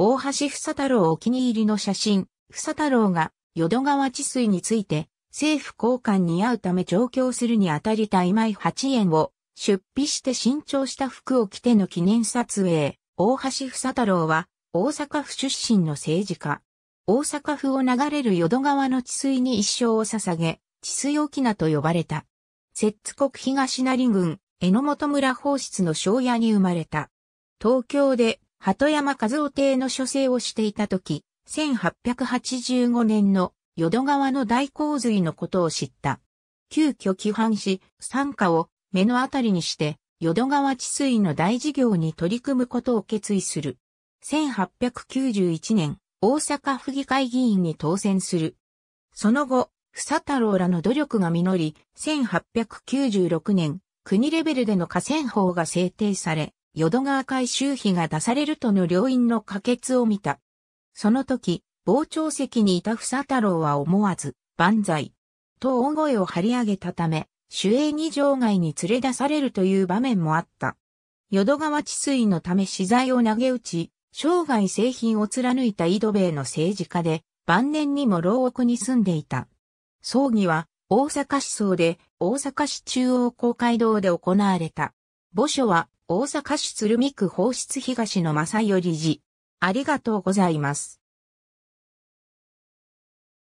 大橋房太郎お気に入りの写真。房太郎が淀川治水について政府高官に会うため上京するにあたり大枚8円を出費して新調した服を着ての記念撮影。大橋房太郎は大阪府出身の政治家。大阪府を流れる淀川の治水に一生を捧げ、治水翁と呼ばれた。摂津国東成郡、榎本村放出の庄屋に生まれた。東京で鳩山和夫邸の書生をしていた時、1885年の淀川の大洪水のことを知った。急遽帰藩し、傘下を目の当たりにして、淀川治水の大事業に取り組むことを決意する。1891年。大阪府議会議員に当選する。その後、房太郎らの努力が実り、1896年、国レベルでの河川法が制定され、淀川改修費が出されるとの両院の可決を見た。その時、傍聴席にいた房太郎は思わず、万歳、と大声を張り上げたため、守衛に場外に連れ出されるという場面もあった。淀川治水のため私財を投げ打ち、生涯清貧を貫いた井戸米の政治家で、晩年にも牢獄に住んでいた。葬儀は大阪市葬で大阪市中央公会堂で行われた。墓所は大阪市鶴見区放出東の正頼寺。ありがとうございます。